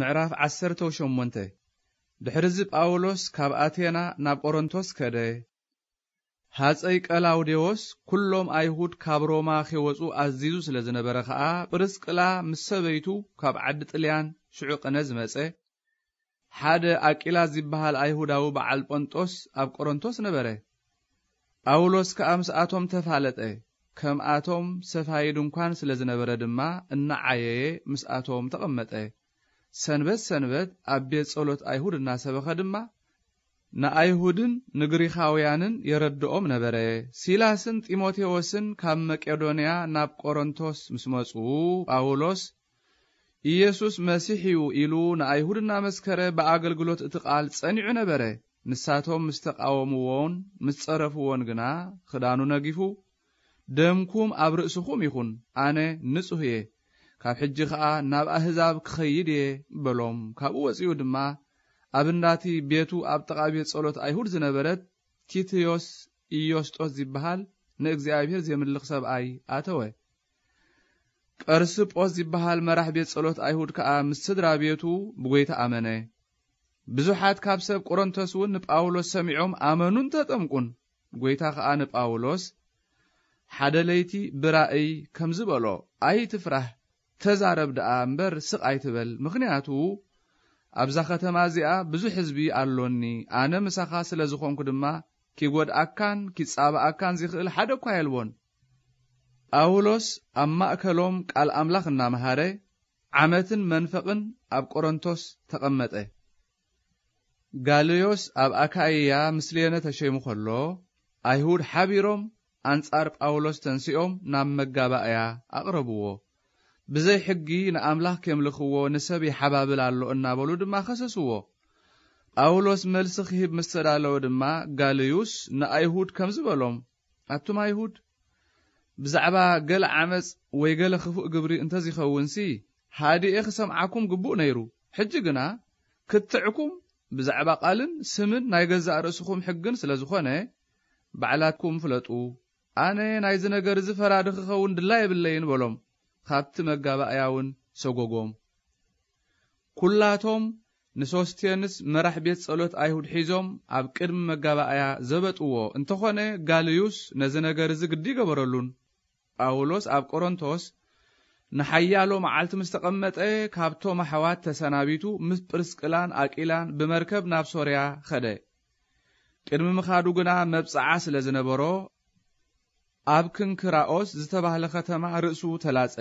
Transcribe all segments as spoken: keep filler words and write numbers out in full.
ምዕራፍ ዓሰርተ ሸሞንተ ድሕርዚ ጳውሎስ ካብ ኣቴና ናብ ቆሮንቶስ ከደ ሃፀይ ቀላውዴዎስ ኩሎም ኣይሁድ ካብ ሮማ ኸወጹ ኣዚዙ ስለዝነበረ ኸዓ ጵርስቅላ ምስ ሰበይቱ ካብ ዓድ ጥልያን ሽዑ ቀነዝ መጸ ሓደ ኣቂላ ዝበሃል ኣይሁዳዊ በዓል ጳንጦስ ኣብ ቆሮንቶስ ነበረ ጳውሎስ ከዓ ምስ ኣቶም ተፋለጠ ከም ኣቶም ሰፋይ ድንኳን ስለዝነበረ ድማ እና ዓየየ ምስ ኣቶም ተቀመጠ ሰንበት ሰንበት ኣብ ቤት ጸሎት ኣይሁድ እናሰበኸ ድማ ንኣይሁድን ንግሪኻውያንን የረድኦም ነበረ ሲላስን ጢሞቴዎስን ካብ መቄዶንያ ናብ ቆሮንቶስ ምስ መጹ ጳውሎስ ኢየሱስ መሲሕ እዩ ኢሉ ንኣይሁድ እናመስከረ ብኣገልግሎት እቲ ቃል ጸኒዑ ነበረ ንሳቶም ምስ ተቃወምዎን ምስ ጸረፍዎን ግና ክዳኑ ነጊፉ ደምኩም ኣብ ርእስኹም ይኹን ኣነ ንጹህ እየ ካብ ሕጂ ኸዓ ናብ ኣህዛብ ክኸይድ እየ በሎም ካብኡ ወፂኡ ድማ ኣብንዳቲ ቤቱ ኣብ ጥቓ ቤት ጸሎት ኣይሁድ ዝነበረት ቲትዮስ ኢዮስጦስ ዝበሃል ንእግዚኣብሔር ዘምልኽ ሰብኣይ ኣተወ ጵርስጶስ ዝበሃል መራሕ ቤት ጸሎት ኣይሁድ ከዓ ምስ ስድራ ቤቱ ብጎይታ ኣመነ ብዙሓት ካብ ሰብ ቆሮንቶስ ውን ንጳውሎስ ሰሚዖም ኣመኑን ተጠምቁን ጎይታ ከዓ ንጳውሎስ ሓደ ለይቲ ብራእይ ከምዝ በሎ ኣይትፍራሕ ተዛረብ ደኣ እምበር ስቕ ኣይትበል ምኽንያቱ ኣብዛ ከተማ እዚኣ ብዙሕ ህዝቢ ኣሎኒ ኣነ ምሳኻ ስለ ዝኾንኩ ድማ ኪጎድኣካን ኪጻባኣካን ዝኽእል ሓደ እኳ የልቦን ጳውሎስ ኣብ ማእከሎም ቃል ኣምላኽ እናመሃረ ዓመትን መንፈቕን ኣብ ቆሮንቶስ ተቐመጠ ጋልዮስ ኣብ ኣካይያ ምስሌነ ተሸይሙ ከሎ ኣይሁድ ሓቢሮም ኣንጻር ጳውሎስ ተንሲኦም ናብ መጋባእያ ኣቕረብዎ بزي حقي نأملاه كملخوه نسبي حبابل علو النابلو دما خسسوه أولوس ملسخيه بمستدالو دما غاليوس نأيهود كمزبالهم أبتم أيهود بزعبا قل عمس ويقل خفوق قبري انتزي خوونسي هادي اخسم عاكم قبو نيرو حجيقنا كتعكم بزعبا قالن سمن نايقز أرسخوم حقن سلازخونه بعلاتكم فلتقو آني نايزنا قرز فرادخ خوون دلاي باللين بولهم ካብቲ መጋባእያውን ሰጎጎም ኩላቶም ንሶስቲንስ መራሕ ቤት ጸሎት አይሁድ ሒዞም ኣብ ቅድም መጋባእያ ዘበጥዎ እንተኾነ ጋልዩስ ነዚ ነገር ዝግዲ ገበረሉን ጳውሎስ ኣብ ቆሮንቶስ ንሓያሎ መዓልቲ ምስ ተቐመጠ ካብቶም ኣሕዋት ተሰናቢቱ ምስ ጵርስቅላን ኣቂላን ብመርከብ ናብ ሶርያ ኸደ ቅድሚ ምኻዱ ግና መብጽዓ ስለ ዝነበሮ ኣብ ክንክራኦስ ዝተባህለ ከተማ ርእሱ ተላጸ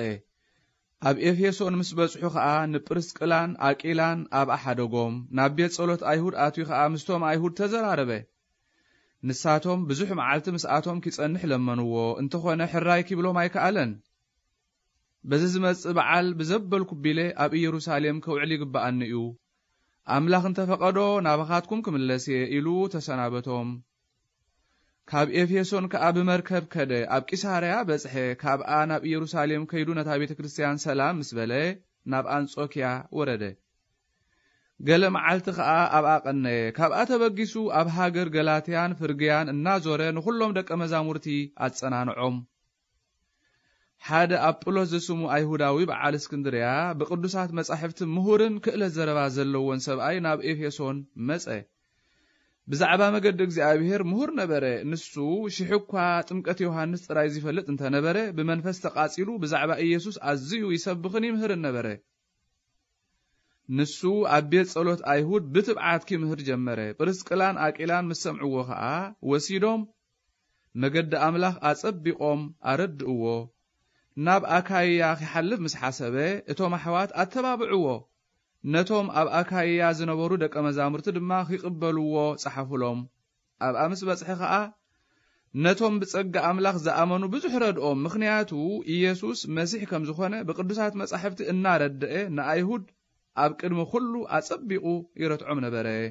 ኣብ ኤፌሶን ምስ በጽሑ ኸዓ ንጵርስቅላን ኣቂላን ኣብ ኣሓደጎም ናብ ቤት ጸሎት ኣይሁድ ኣትዩ ኸዓ ምስቶም ኣይሁድ ተዘራረበ ንሳቶም ብዙሕ መዓልቲ ምስኣቶም ኪጸንሕ ለመንዎ እንተኾነ ሕራይ ኪብሎም ኣይከኣለን በዚ ዝመጽእ በዓል ብዘበልኩ ቢለ ኣብ ኢየሩሳሌም ከውዕል ይግባኣኒ እዩ ኣምላኽ እንተፈቐዶ ናባኻትኩም ክምለስ እየ ኢሉ ተሰናበቶም ካብ ኤፌሶን ካብ መርከብ ከደ ኣብ ቂሳርያ በጽሐ ካብ ናብ ኢየሩሳሌም ከይዱ ነታ ቤተ ክርስቲያን ሰላም ምስበለ ናብ አንጾኪያ ወረደ ገለ መዓልቲ ኸዓ ኣብ ኣቐነ ካብ ኣተበጊሱ ኣብ ሃገር ገላትያን ፍርግያን እናዞረ ንኹሎም ደቀ መዛሙርቲ ኣጸናንዖም ሓደ ኣጵሎስ ዝስሙ ኣይሁዳዊ በዓል እስክንድርያ ብቅዱሳት መጻሕፍት ምሁርን ክእለት ዘረባ ዘለዎን ሰብኣይ ናብ ኤፌሶን መጸ ብዛዕባ መገድ እግዚአብሔር ምሁር ነበረ ንሱ ሽሕኳ ጥምቀት ዮሐንስ ራይ ዝፈልጥ እንተነበረ በመንፈስ ተቃጺሉ ብዛዕባ ኢየሱስ ኣዝዩ ይሰብኽን ይምህር ነበረ ንሱ ኣብ ቤት ጸሎት ኣይሁድ ብትብዓት ክምህር ጀመረ ጵርስቅላን ኣቂላን መስምዕዎ ኸዓ ወሲዶም መገድ ኣምላኽ ኣጸብቆም ኣረድእዎ ናብ ኣካይያ ኺሐልፍ ምስ ሓሰበ እቶም ኣሕዋት ኣተባብዕዎ ነቶም ኣብ ኣካይያ ዝነበሩ ደቀ መዛሙርቲ ድማ ኺቅበልዎ ጻሐፍሎም ኣብ ኣምስ በጽሕ ኸዓ ነቶም ብጸጋ ኣምላኽ ዘኣመኑ ብዙሕ ረድኦም ምኽንያቱ ኢየሱስ መሲሕ ከም ዝኾነ ብቅዱሳት መጻሕፍቲ እናረድአ ንኣይሁድ ኣብ ቅድሚ ኩሉ ኣጸቢቑ ይረትዖም ነበረ